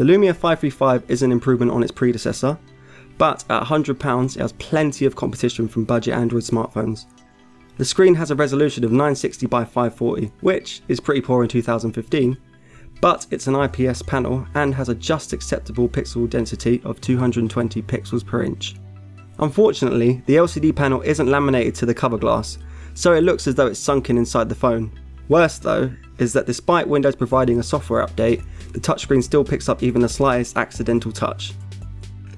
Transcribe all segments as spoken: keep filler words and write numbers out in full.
The Lumia five three five is an improvement on its predecessor, but at one hundred pounds it has plenty of competition from budget Android smartphones. The screen has a resolution of nine sixty by five forty, which is pretty poor in two thousand fifteen, but it's an I P S panel and has a just acceptable pixel density of two hundred twenty pixels per inch. Unfortunately, the L C D panel isn't laminated to the cover glass, so it looks as though it's sunken inside the phone. Worse though, is that despite Windows providing a software update, the touchscreen still picks up even the slightest accidental touch.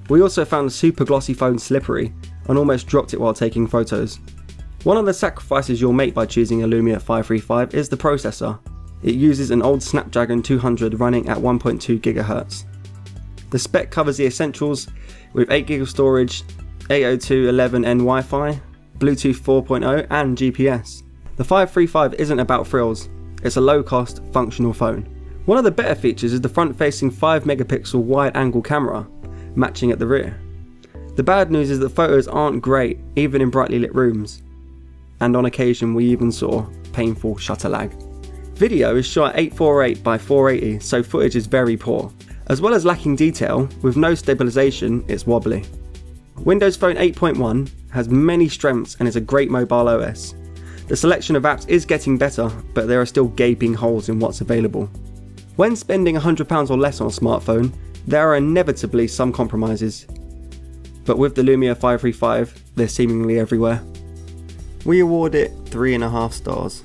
We also found the super glossy phone slippery, and almost dropped it while taking photos. One of the sacrifices you'll make by choosing a Lumia five three five is the processor. It uses an old Snapdragon two hundred running at one point two gigahertz. The spec covers the essentials, with eight gigabytes of storage, eight oh two dot eleven N Wi-Fi, Bluetooth four point oh and G P S. The five three five isn't about frills, it's a low-cost, functional phone. One of the better features is the front-facing five megapixel wide-angle camera, matching at the rear. The bad news is that photos aren't great, even in brightly lit rooms. And on occasion we even saw painful shutter lag. Video is shot at eight forty-eight by four eighty, so footage is very poor. As well as lacking detail, with no stabilisation, it's wobbly. Windows Phone eight point one has many strengths and is a great mobile O S. The selection of apps is getting better, but there are still gaping holes in what's available. When spending one hundred pounds or less on a smartphone, there are inevitably some compromises. But with the Lumia five three five, they're seemingly everywhere. We award it three and a half stars.